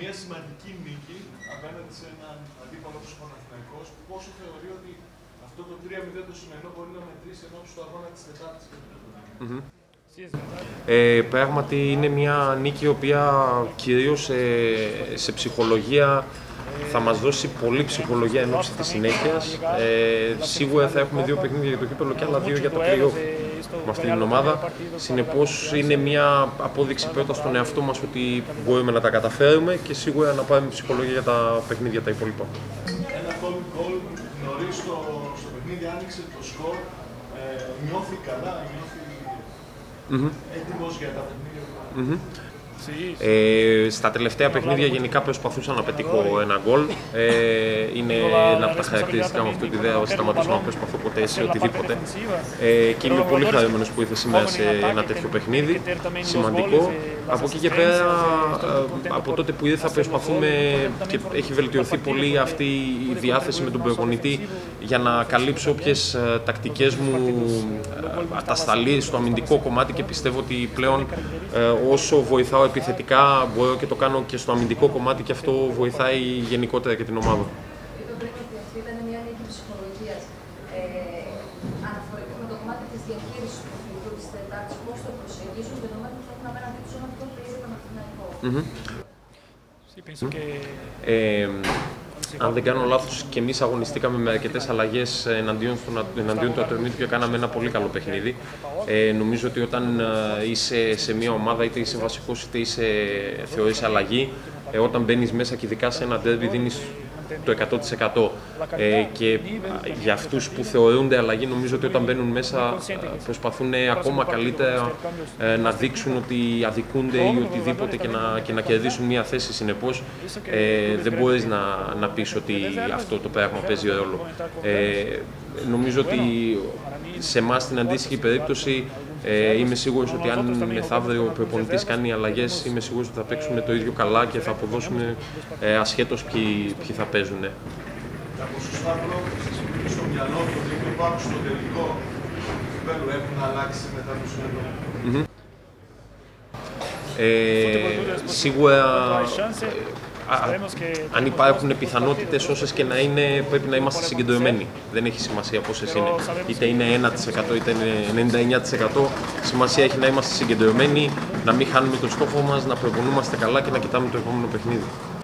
μια σημαντική νίκη απέναντι σε έναν αντίπαλο του Παναθηναϊκού, που πόσο θεωρεί ότι αυτό το 3-0 το σημερινό μπορεί να μετρήσει ενώπιση του αγώνα τη Τετάρτη και του Πέμπτη. Πράγματι είναι μια νίκη η οποία κυρίως σε ψυχολογία θα μας δώσει πολλή ψυχολογία ενώπιση της συνέχειας. Σίγουρα θα έχουμε δύο παιχνίδια για το κύπελλο και άλλα δύο για το play-off με αυτή την ομάδα. Συνεπώς είναι μια απόδειξη πρώτα στον εαυτό μας ότι μπορούμε να τα καταφέρουμε και σίγουρα να πάρουμε ψυχολογία για τα παιχνίδια τα υπόλοιπα. Ένα ακόμη γκολ νωρίς στο παιχνίδι άνοιξε το σκορ. Νιώθει καλά, νιώθει έτοιμος για τα παιχνίδια. Στα τελευταία παιχνίδια γενικά προσπαθούσα να πετύχω ένα γκολ. Είναι ένα από τα χαρακτηριστικά μου αυτό, ότι δεν σταματούσα να προσπαθώ ποτέ σε οτιδήποτε. Και είμαι πολύ χαρούμενος που ήρθε σήμερα σε ένα τέτοιο παιχνίδι, σημαντικό. Από εκεί και πέρα, από τότε που ήρθα, προσπαθούμε και έχει βελτιωθεί πολύ αυτή η διάθεση με τον προπονητή για να καλύψω όποιες τακτικές μου ατασταλίες στο αμυντικό κομμάτι και πιστεύω ότι πλέον όσο βοηθάω επιθετικά μπορώ και το κάνω και στο αμυντικό κομμάτι και αυτό βοηθάει γενικότερα και την ομάδα. Το παιχνίδι αυτή ήταν μια νίκη ψυχολογίας. Αναφορικά με το κομμάτι της διαχείρισης του παιχνιδιού της Τετάρτης, πώς το προσεγγίζουν και το μάτι που έχουν απέναντι τους όλων αυτών που παίζει το Παναθηναϊκό. Αν δεν κάνω λάθος, και εμείς αγωνιστήκαμε με αρκετές αλλαγές εναντίον του Ατρομήτου και κάναμε ένα πολύ καλό παιχνίδι. Νομίζω ότι όταν είσαι σε μια ομάδα, είτε είσαι βασικός είτε θεωρείς αλλαγή, όταν μπαίνεις μέσα και ειδικά σε ένα ντέρμπι δίνεις το 100%. Και για αυτούς που θεωρούνται αλλαγή, νομίζω ότι όταν μπαίνουν μέσα προσπαθούν ακόμα καλύτερα να δείξουν ότι αδικούνται ή οτιδήποτε και να κερδίσουν μια θέση. Συνεπώς, δεν μπορείς να πεις ότι αυτό το πράγμα παίζει ρόλο. Νομίζω ότι σε εμάς στην αντίστοιχη περίπτωση είμαι σίγουρος ότι αν μεθαύριο ο προπονητής κάνει αλλαγές, είμαι σίγουρος ότι θα παίξουμε το ίδιο καλά και θα αποδώσουμε ασχέτως ποιοι θα παίζουν. Τα ποσοστά πρόκλησης στο μυαλό του ότι υπάρχουν στο τελικό κυπέλλου έχουν αλλάξει μετά το σημερινό. Σίγουρα αν υπάρχουν πιθανότητες, όσες και να είναι, πρέπει να είμαστε συγκεντρωμένοι. Δεν έχει σημασία πόσες είναι. Είτε είναι 1% είτε είναι 99%. Σημασία έχει να είμαστε συγκεντρωμένοι, να μην χάνουμε τον στόχο μας, να προπονούμαστε καλά και να κοιτάμε το επόμενο παιχνίδι.